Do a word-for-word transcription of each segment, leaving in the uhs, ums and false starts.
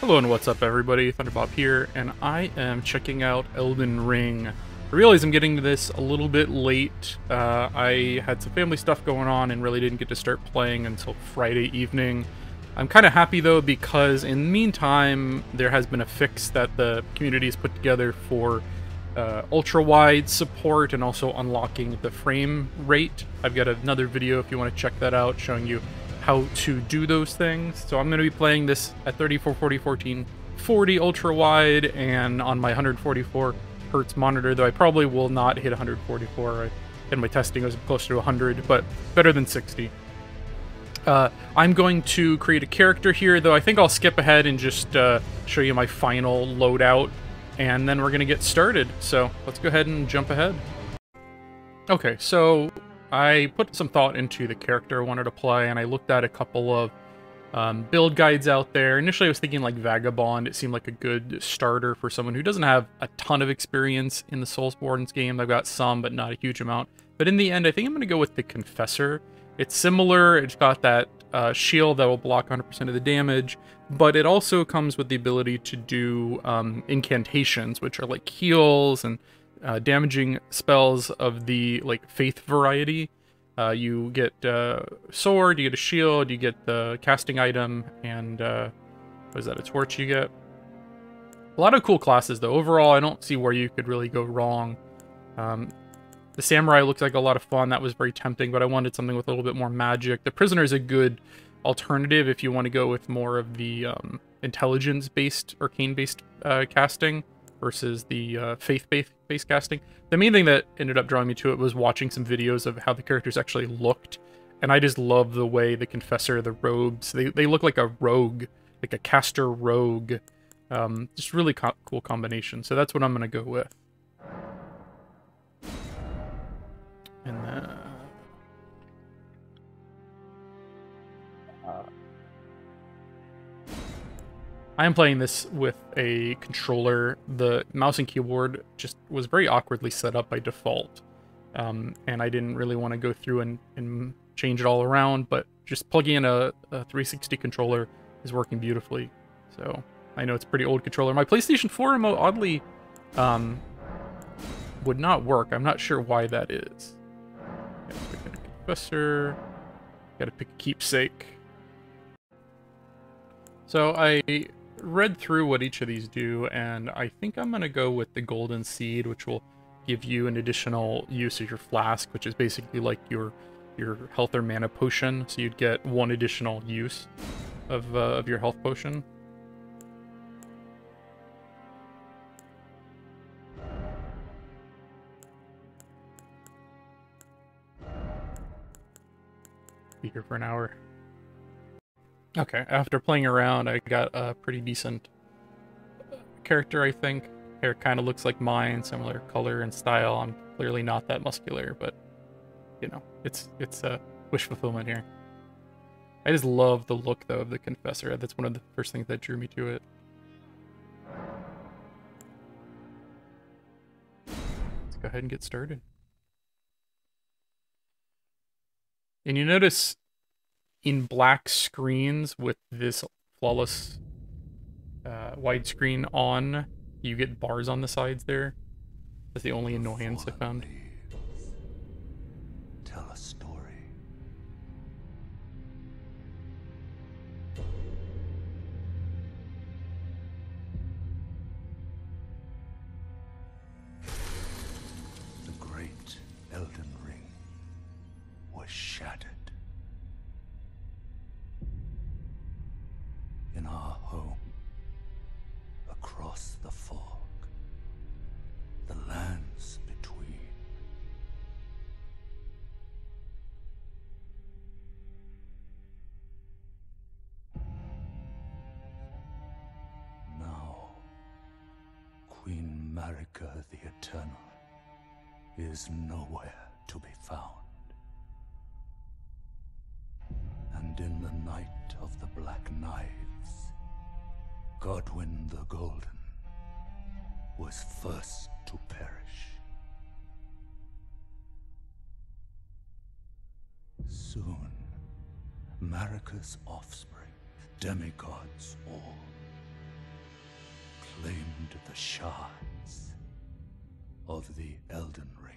Hello and what's up everybody, Thunderpop here, and I am checking out Elden Ring. I realize I'm getting to this a little bit late. Uh, I had some family stuff going on and really didn't get to start playing until Friday evening. I'm kind of happy though, because in the meantime, there has been a fix that the community has put together for uh, ultra-wide support and also unlocking the frame rate. I've got another video if you want to check that out, showing you how to do those things. So I'm going to be playing this at thirty-four forty fourteen forty ultra wide and on my one forty-four hertz monitor, though I probably will not hit one forty-four, and my testing was closer to one hundred, but better than sixty. Uh, I'm going to create a character here, though I think I'll skip ahead and just uh, show you my final loadout, and then we're going to get started. So let's go ahead and jump ahead. Okay, so I put some thought into the character I wanted to play, and I looked at a couple of um, build guides out there. Initially, I was thinking like Vagabond. It seemed like a good starter for someone who doesn't have a ton of experience in the Soulsborne game. I've got some, but not a huge amount. But in the end, I think I'm going to go with the Confessor. It's similar. It's got that uh, shield that will block one hundred percent of the damage, but it also comes with the ability to do um, incantations, which are like heals and Uh, damaging spells of the like faith variety. Uh, you get uh, sword, you get a shield, you get the casting item, and uh, what is that, a torch you get? A lot of cool classes though. Overall, I don't see where you could really go wrong. Um, the samurai looks like a lot of fun. That was very tempting, but I wanted something with a little bit more magic. The prisoner is a good alternative if you want to go with more of the um, intelligence-based, arcane-based uh, casting versus the uh, faith-based casting. The main thing that ended up drawing me to it was watching some videos of how the characters actually looked, and I just love the way the Confessor, the robes, they, they look like a rogue, like a caster rogue. Um, just really co cool combination, so that's what I'm going to go with. And then I am playing this with a controller. The mouse and keyboard just was very awkwardly set up by default. Um, and I didn't really want to go through and, and change it all around, but just plugging in a, a three sixty controller is working beautifully. So I know it's a pretty old controller. My PlayStation four remote oddly um, would not work. I'm not sure why that is. Okay, so we got a Confessor. Got to pick a keepsake. So I read through what each of these do, and I think I'm going to go with the golden seed, which will give you an additional use of your flask, which is basically like your your health or mana potion, so you'd get one additional use of, uh, of your health potion. Be here for an hour. Okay, after playing around, I got a pretty decent character, I think. Hair kind of looks like mine, similar color and style. I'm clearly not that muscular, but, you know, it's it's a uh, wish fulfillment here. I just love the look, though, of the Confessor. That's one of the first things that drew me to it. Let's go ahead and get started. And you notice in black screens with this flawless uh, widescreen on, you get bars on the sides there. That's the only annoyance I found. Leaves, tell a story. The great Elden Ring was shattered. In our home, across the fog, the lands between. Now, Queen Marika the Eternal is nowhere to be found, and in the night of the Black Knives, Godwin the Golden was first to perish. Soon, Marika's offspring, demigods all, claimed the shards of the Elden Ring.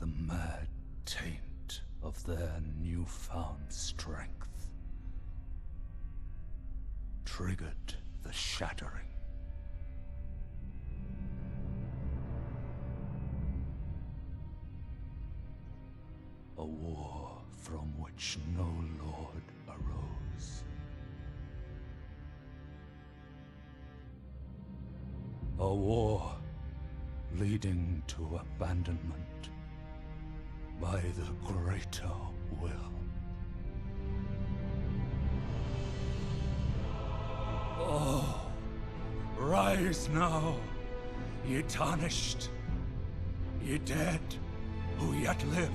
The mad taint of their newfound strength triggered the shattering. A war from which no lord arose. A war leading to abandonment by the greater will. Oh, rise now, ye tarnished, ye dead who yet live.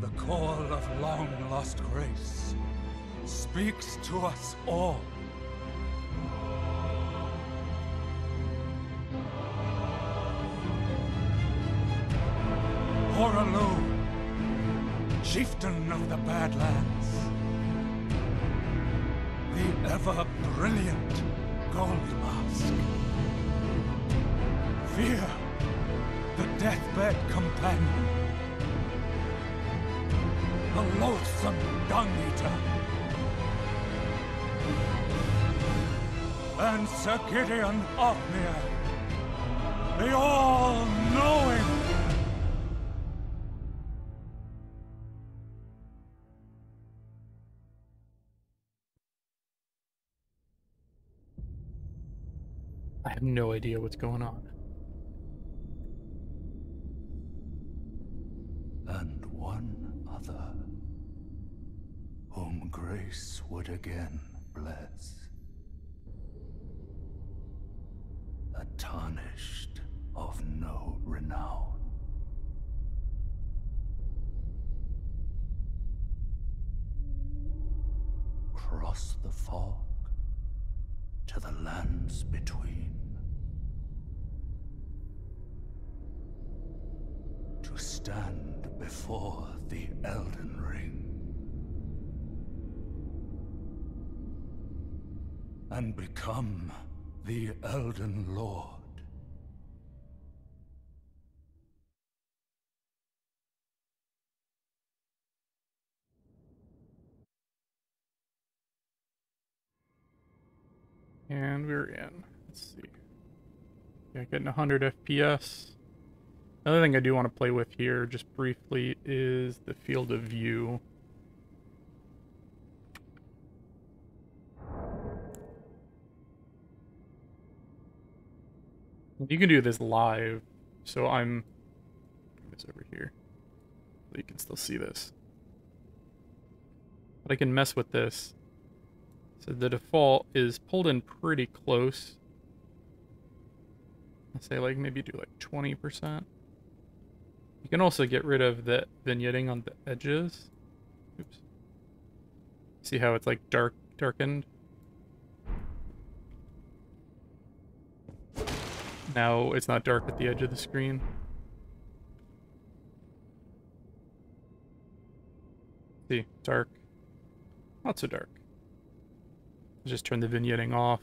The call of long-lost grace speaks to us all. Horaloo, chieftain of the Badlands, the ever-brilliant Gold Mask, Fear, the deathbed companion, the loathsome dung-eater, and Sir Gideon Ofmir, the all-knowing. I have no idea what's going on. And one other, whom grace would again bless. A tarnished of no renown. Cross the fog to the lands between. To stand before the Elden Ring and become the Elden Lord. And we're in. Let's see. Yeah, getting one hundred F P S. Another thing I do want to play with here, just briefly, is the field of view. You can do this live, so I'm... Bring this over here. So you can still see this. But I can mess with this. So the default is pulled in pretty close. I'd say like maybe do like twenty percent. You can also get rid of the vignetting on the edges. Oops. See how it's like dark, darkened? Now it's not dark at the edge of the screen. See, dark. Not so dark. Just turn the vignetting off.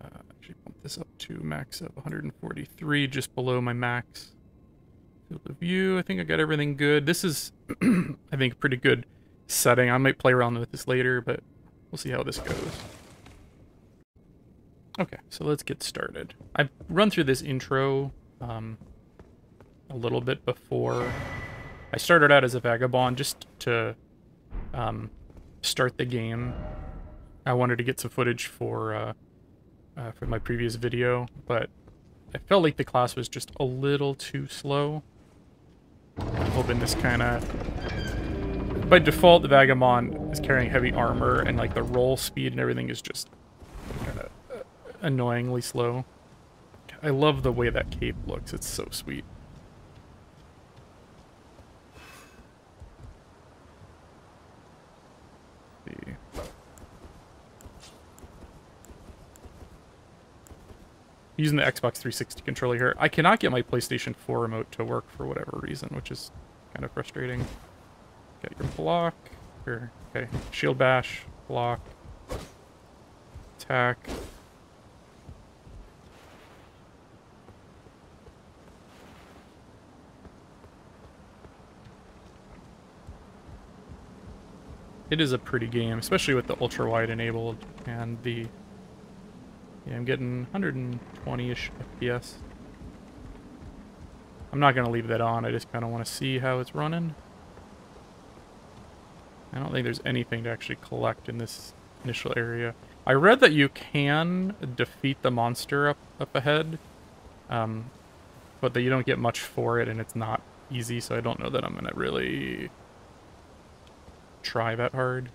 Uh, actually bump this up to max of one hundred forty-three, just below my max. Field of view, I think I got everything good. This is, I think, a pretty good setting. I might play around with this later, but we'll see how this goes. Okay, so let's get started. I've run through this intro um, a little bit before. I started out as a Vagabond just to um, start the game. I wanted to get some footage for uh, uh, for my previous video, but I felt like the class was just a little too slow. I'm hoping this kind of... By default, the Vagabond is carrying heavy armor, and like the roll speed and everything is just kind of uh, annoyingly slow. I love the way that cape looks. It's so sweet. Let's see. Using the Xbox three sixty controller here. I cannot get my PlayStation four remote to work for whatever reason, which is kind of frustrating. Get your block. Your, okay, shield bash, block, attack. It is a pretty game, especially with the ultra wide enabled and the. Yeah, I'm getting one hundred twenty-ish F P S. I'm not going to leave that on. I just kind of want to see how it's running. I don't think there's anything to actually collect in this initial area. I read that you can defeat the monster up, up ahead, um, but that you don't get much for it and it's not easy, so I don't know that I'm going to really try that hard.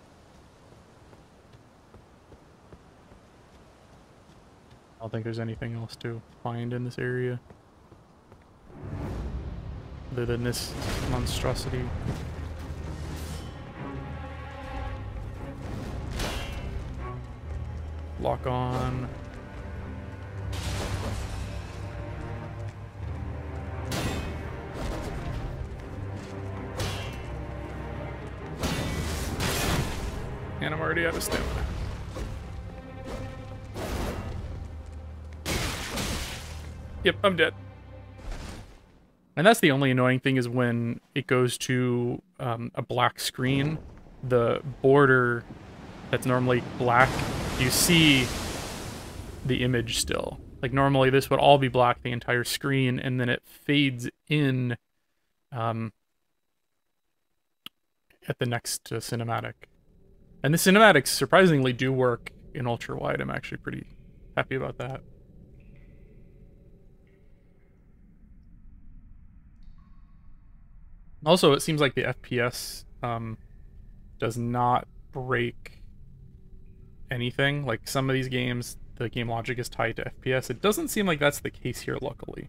I don't think there's anything else to find in this area other than this monstrosity. Lock on. And I'm already out of stamina. Yep, I'm dead. And that's the only annoying thing is when it goes to um, a black screen, the border that's normally black, you see the image still. Like normally this would all be black, the entire screen, and then it fades in um, at the next uh, cinematic. And the cinematics surprisingly do work in ultra wide. I'm actually pretty happy about that. Also, it seems like the F P S um, does not break anything. Like, some of these games, the game logic is tied to F P S. It doesn't seem like that's the case here, luckily.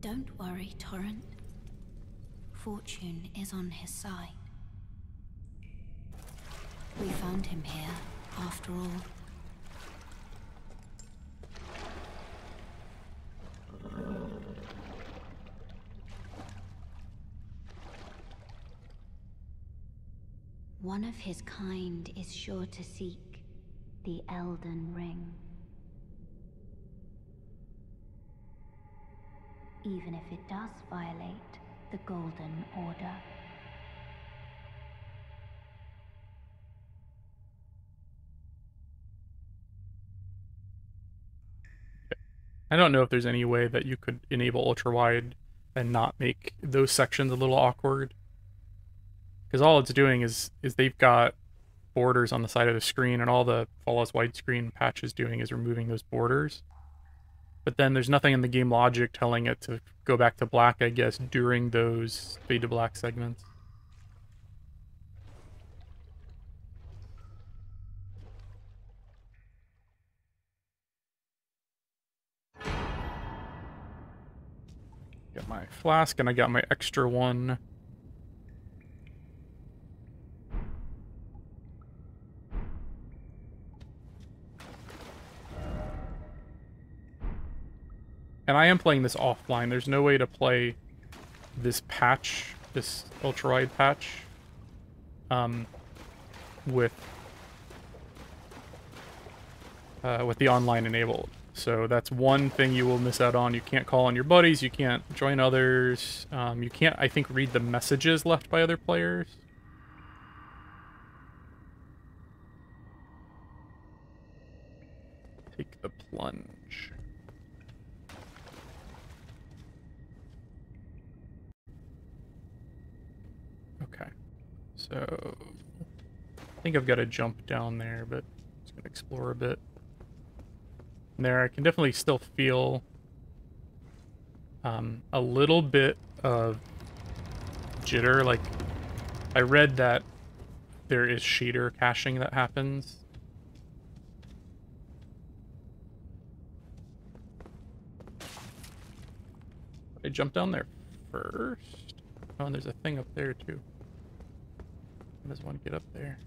Don't worry, Torrent. Fortune is on his side. We found him here, after all. One of his kind is sure to seek the Elden Ring. Even if it does violate the Golden Order. I don't know if there's any way that you could enable ultra-wide and not make those sections a little awkward. Because all it's doing is is they've got borders on the side of the screen, and all the Fallout's widescreen patch is doing is removing those borders. But then there's nothing in the game logic telling it to go back to black, I guess, during those fade to black segments. Got my flask, and I got my extra one. And I am playing this offline. There's no way to play this patch, this ultra-wide patch, um, with uh, with the online enabled. So that's one thing you will miss out on. You can't call on your buddies. You can't join others. Um, you can't, I think, read the messages left by other players. Take the plunge. Okay, so I think I've got to jump down there, but I'm just going to explore a bit. And there, I can definitely still feel um, a little bit of jitter. Like, I read that there is shader caching that happens. I jumped down there first. Oh, and there's a thing up there too. How does one get up there?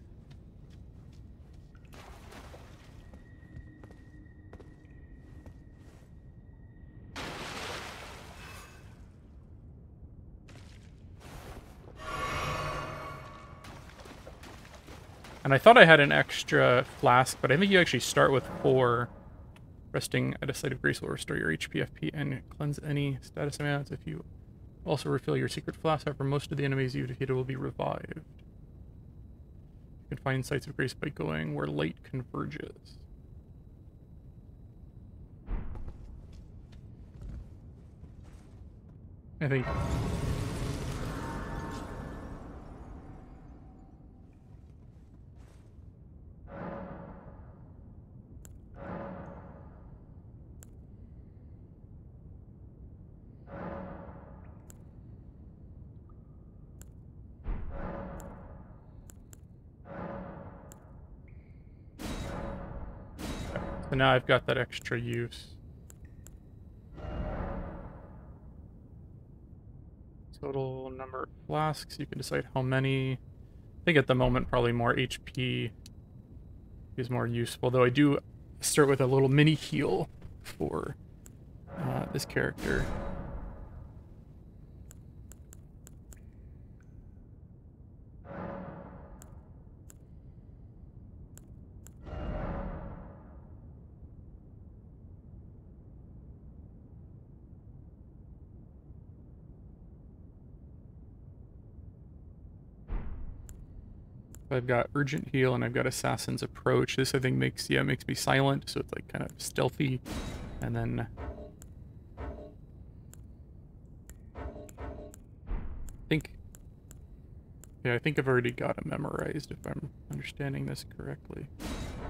And I thought I had an extra flask, but I think you actually start with four. Resting at a site of grace will restore your H P F P and cleanse any status amounts. If you also refill your secret flask, however, most of the enemies you defeated will be revived. You can find sites of grace by going where light converges. I think... So now I've got that extra use. Total number of flasks. You can decide how many. I think at the moment probably more H P is more useful. Though I do start with a little mini heal for uh, this character. I've got Urgent Heal and I've got Assassin's Approach. This I think makes yeah makes me silent, so it's like kind of stealthy. And then I think yeah I think I've already got it memorized if I'm understanding this correctly. With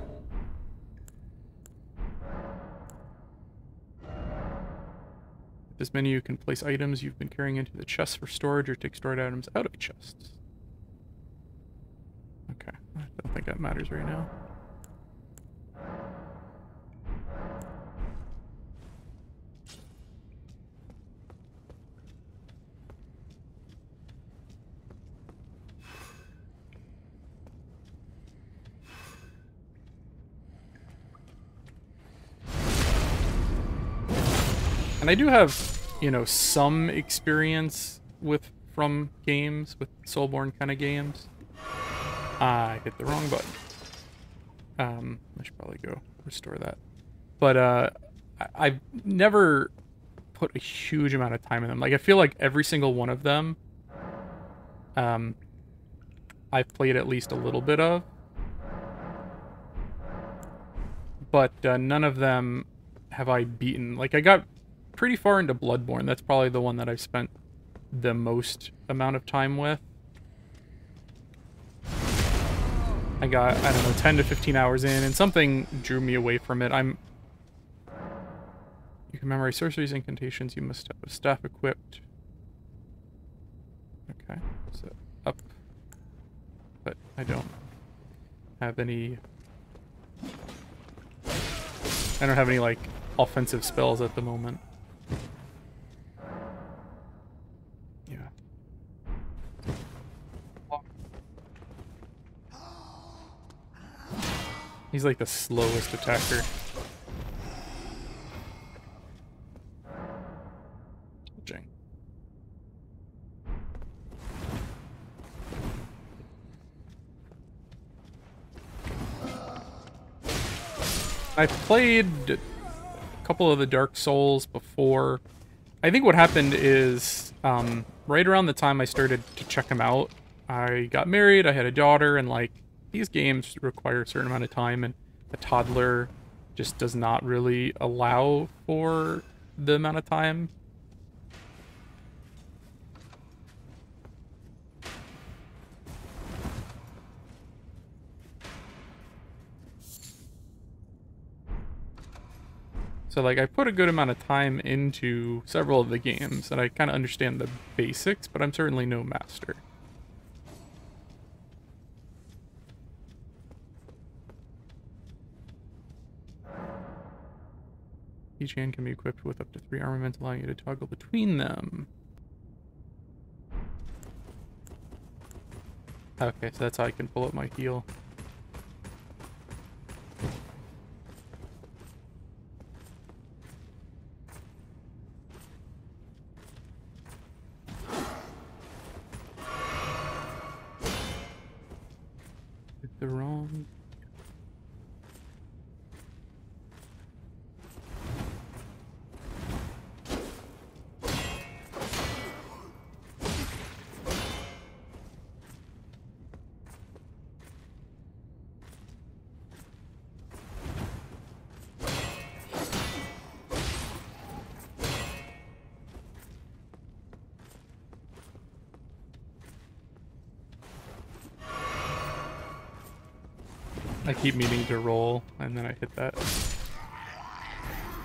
this menu you can place items you've been carrying into the chest for storage or take stored items out of chests. Okay, I don't think that matters right now. And I do have, you know, some experience with from games, with Soulborne kind of games. I hit the wrong button. Um, I should probably go restore that. But uh, I I've never put a huge amount of time in them. Like, I feel like every single one of them um, I've played at least a little bit of. But uh, none of them have I beaten. Like, I got pretty far into Bloodborne. That's probably the one that I've spent the most amount of time with. I got, I don't know, ten to fifteen hours in, and something drew me away from it. I'm... You can memorize sorceries, incantations, you must have a staff equipped. Okay, so up. But I don't have any... I don't have any, like, offensive spells at the moment. He's like the slowest attacker. Jing. I've played a couple of the Dark Souls before. I think what happened is um, right around the time I started to check them out, I got married, I had a daughter, and like, these games require a certain amount of time, and a toddler just does not really allow for the amount of time. So, like, I put a good amount of time into several of the games, and I kind of understand the basics, but I'm certainly no master. Each hand can be equipped with up to three armaments, allowing you to toggle between them. Okay, so that's how I can pull up my heal. I keep meaning to roll, and then I hit that.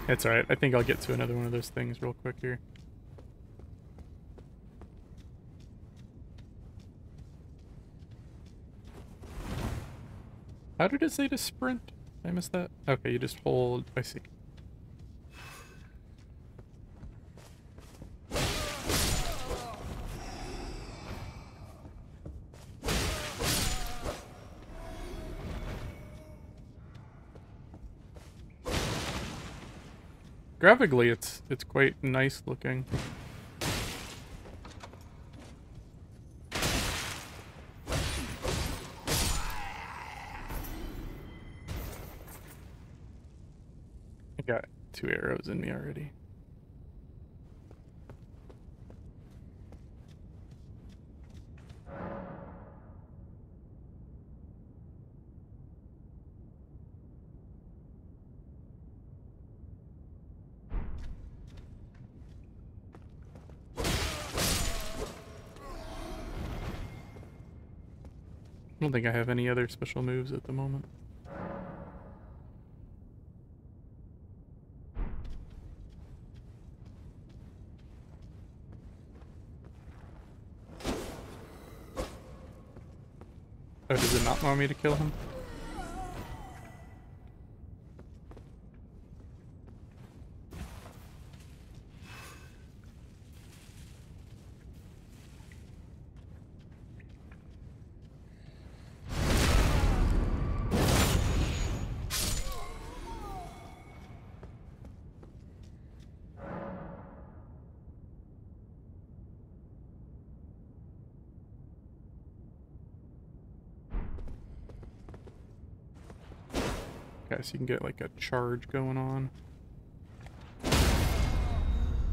That's alright, I think I'll get to another one of those things real quick here. How did it say to sprint? Did I miss that? Okay, you just hold, I see. Graphically, it's it's quite nice looking. I got two arrows in me already. I don't think I have any other special moves at the moment. Oh, does it not want me to kill him? So you can get like a charge going on,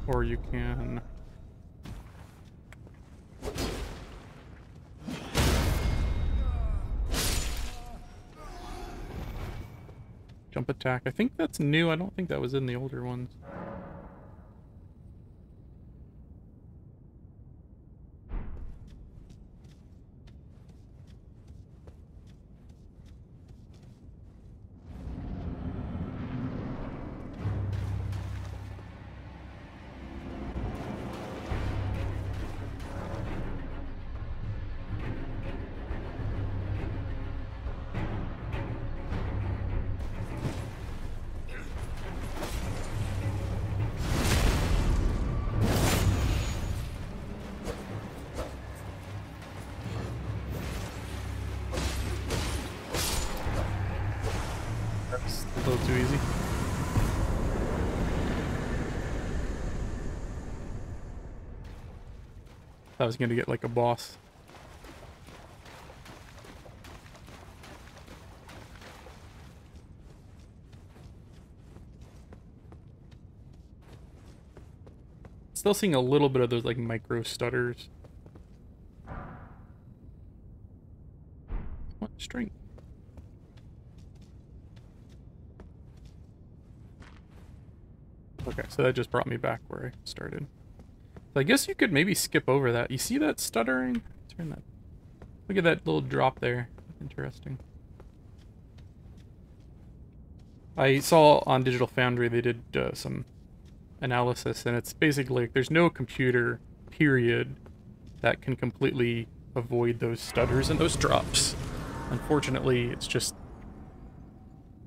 or you can jump attack. I think that's new. I don't think that was in the older ones. I was going to get like a boss. Still seeing a little bit of those like micro stutters. What strength? Okay, so that just brought me back where I started. So I guess you could maybe skip over that. You see that stuttering? Turn that. Look at that little drop there. Interesting. I saw on Digital Foundry they did uh, some analysis, and it's basically like there's no computer, period, that can completely avoid those stutters and those drops. Unfortunately, it's just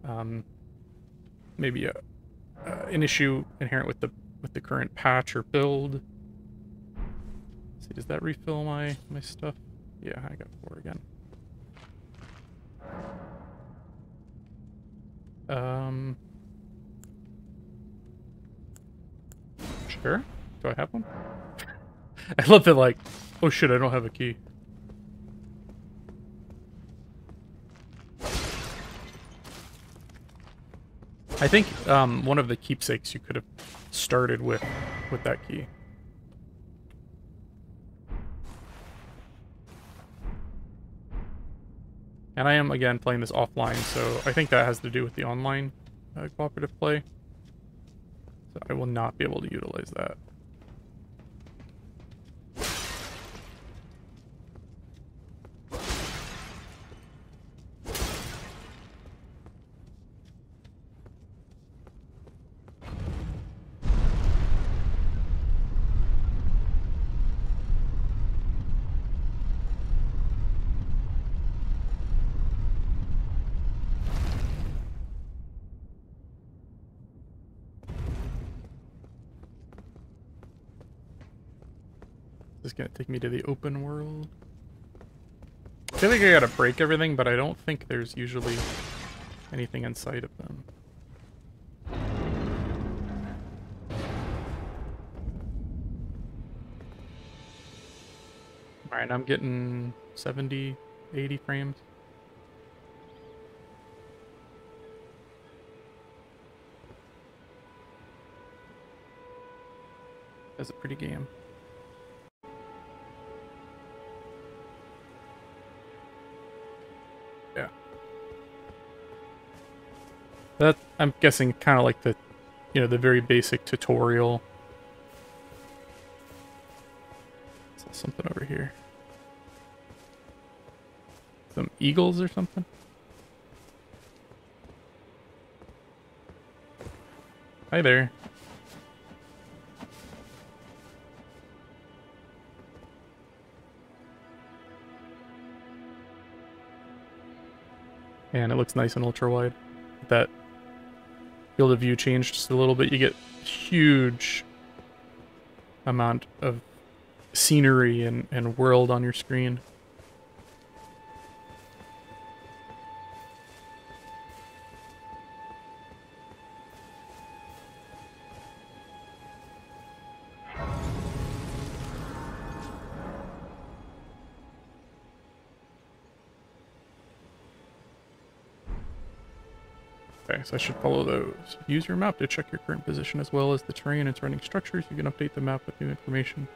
um, maybe a, uh, an issue inherent with the with the current patch or build. See, does that refill my, my stuff? Yeah, I got four again. Um. Sure. Do I have one? I love that, like, oh shit, I don't have a key. I think um, one of the keepsakes you could have started with, with that key. And I am, again, playing this offline, so I think that has to do with the online uh, cooperative play. So I will not be able to utilize that. Gonna take me to the open world. I feel like I gotta break everything, but I don't think there's usually anything inside of them. Alright, I'm getting seventy, eighty frames. That's a pretty game. That, I'm guessing, kind of like the, you know, the very basic tutorial. Is there something over here? Some eagles or something? Hi there. And it looks nice and ultra-wide. That field of view changed just a little bit. You get huge amount of scenery and, and world on your screen. So I should follow those. Use your map to check your current position as well as the terrain and surrounding structures. You can update the map with new information.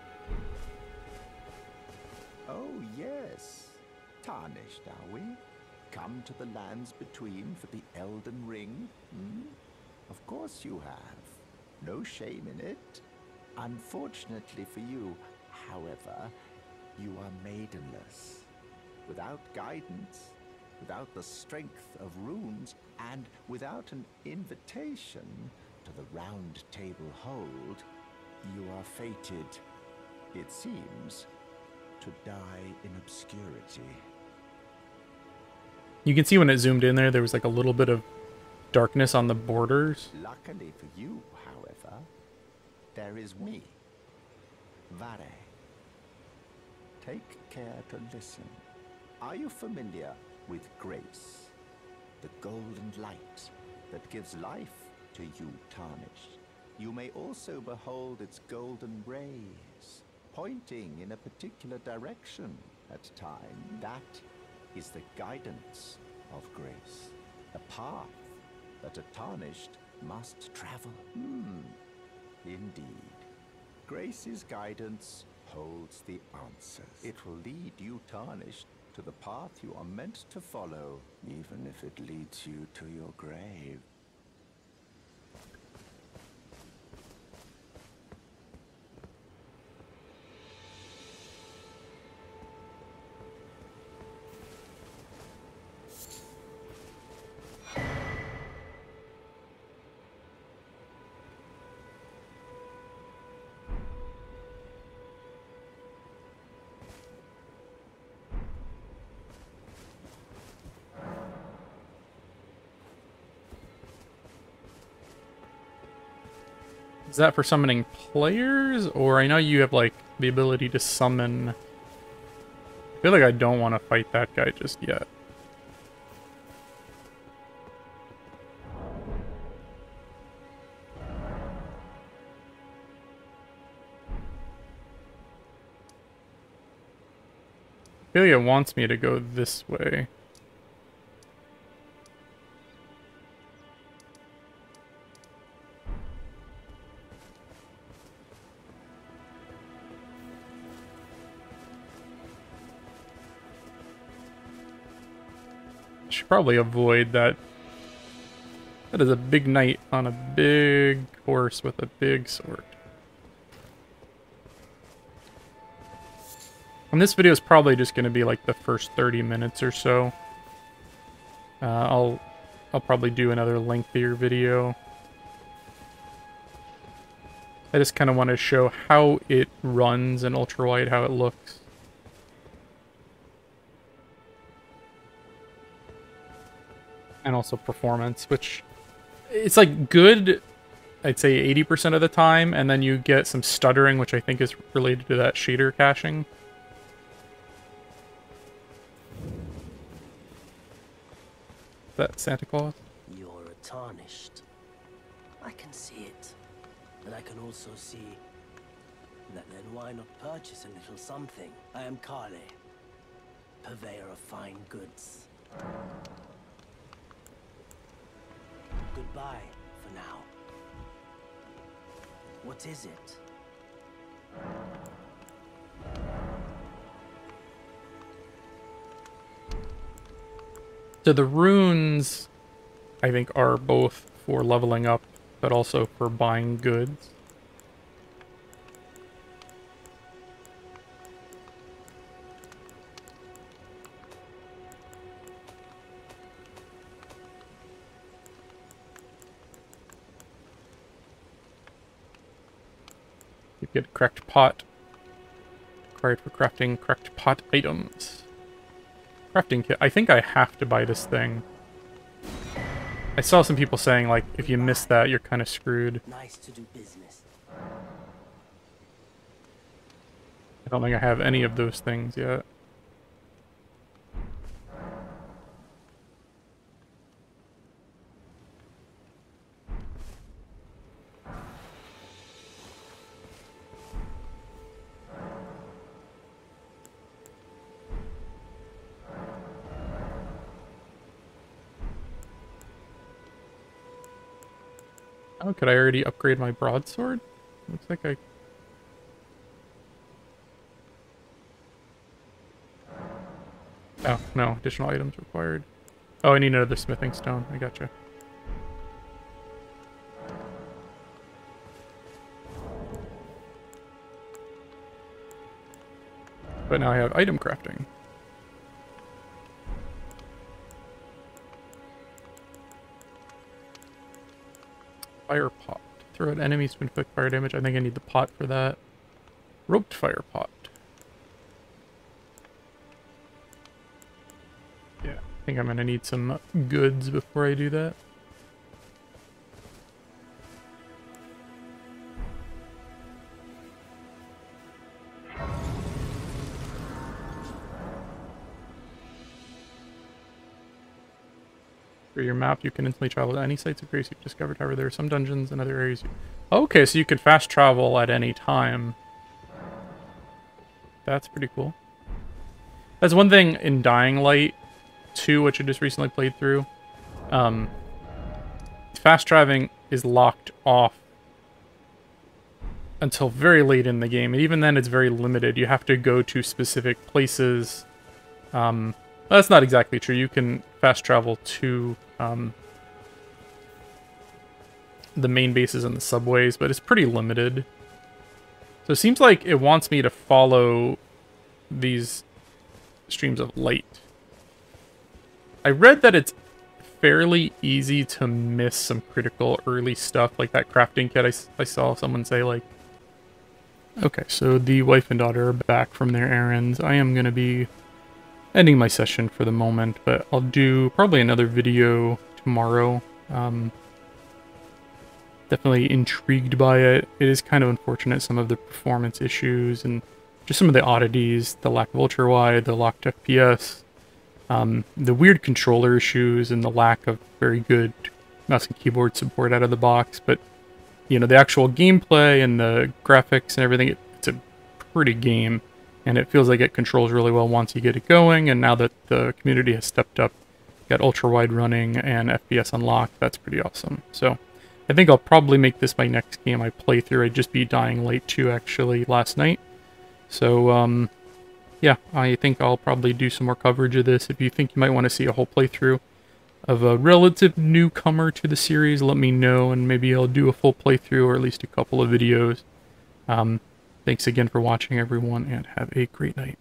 Oh yes, tarnished are we? Come to the lands between for the Elden Ring? Hmm? Of course you have. No shame in it. Unfortunately for you, however, you are maidenless. Without guidance, without the strength of runes, and without an invitation to the round table hold, you are fated, it seems, to die in obscurity. You can see when it zoomed in there, there was like a little bit of darkness on the borders. Luckily for you, however, there is me, Vare. Take care to listen. Are you familiar with grace, the golden light that gives life to you tarnished? You may also behold its golden rays, pointing in a particular direction at time. That is the guidance of grace, a path that a tarnished must travel. Hmm, indeed. Grace's guidance holds the answers. It will lead you tarnished to the path you are meant to follow, even if it leads you to your grave. Is that for summoning players? Or I know you have like the ability to summon, I feel like I don't want to fight that guy just yet. Ilya wants me to go this way. Should probably avoid that. That is a big knight on a big horse with a big sword. And this video is probably just going to be like the first thirty minutes or so. Uh, I'll I'll probably do another lengthier video. I just kind of want to show how it runs in ultrawide, how it looks. And also performance, which it's like good, I'd say eighty percent of the time, and then you get some stuttering, which I think is related to that shader caching. That Santa Claus? You're a tarnished. I can see it. But I can also see that then why not purchase a little something? I am Carly, purveyor of fine goods. Goodbye for now. What is it? So the runes, I think, are both for leveling up, but also for buying goods. You get correct pot. Required for crafting correct pot items. Crafting kit. I think I have to buy this thing. I saw some people saying, like, if you miss that, you're kind of screwed. Nice to do business. I don't think I have any of those things yet. Oh, could I already upgrade my broadsword? Looks like I... Oh, no. Additional items required. Oh, I need another smithing stone. I gotcha. But now I have item crafting. Fire pot. Throw at enemies to inflict fire damage. I think I need the pot for that. Roped fire pot. Yeah, I think I'm gonna need some goods before I do that. Through your map, you can instantly travel to any sites of grace you've discovered. However, there are some dungeons and other areas you... Okay, so you can fast travel at any time. That's pretty cool. That's one thing in Dying Light two, which I just recently played through. Um, fast traveling is locked off until very late in the game. And even then, it's very limited. You have to go to specific places. Um, that's not exactly true. You can fast travel to... Um, the main bases and the subways, but it's pretty limited. So it seems like it wants me to follow these streams of light. I read that it's fairly easy to miss some critical early stuff, like that crafting kit I, I saw someone say, like... Okay, so the wife and daughter are back from their errands. I am going to be ending my session for the moment, but I'll do probably another video tomorrow. Um, definitely intrigued by it. It is kind of unfortunate, some of the performance issues and just some of the oddities, the lack of ultra-wide, the locked F P S, um, the weird controller issues, and the lack of very good mouse and keyboard support out of the box. But, you know, the actual gameplay and the graphics and everything, it, it's a pretty game, and it feels like it controls really well once you get it going. And now that the community has stepped up, got ultra-wide running and F P S unlocked, that's pretty awesome. So I think I'll probably make this my next game I play through. I'd just be Dying Light two, actually, last night. So, um, yeah, I think I'll probably do some more coverage of this. If you think you might want to see a whole playthrough of a relative newcomer to the series, let me know, and maybe I'll do a full playthrough or at least a couple of videos. Um, thanks again for watching, everyone, and have a great night.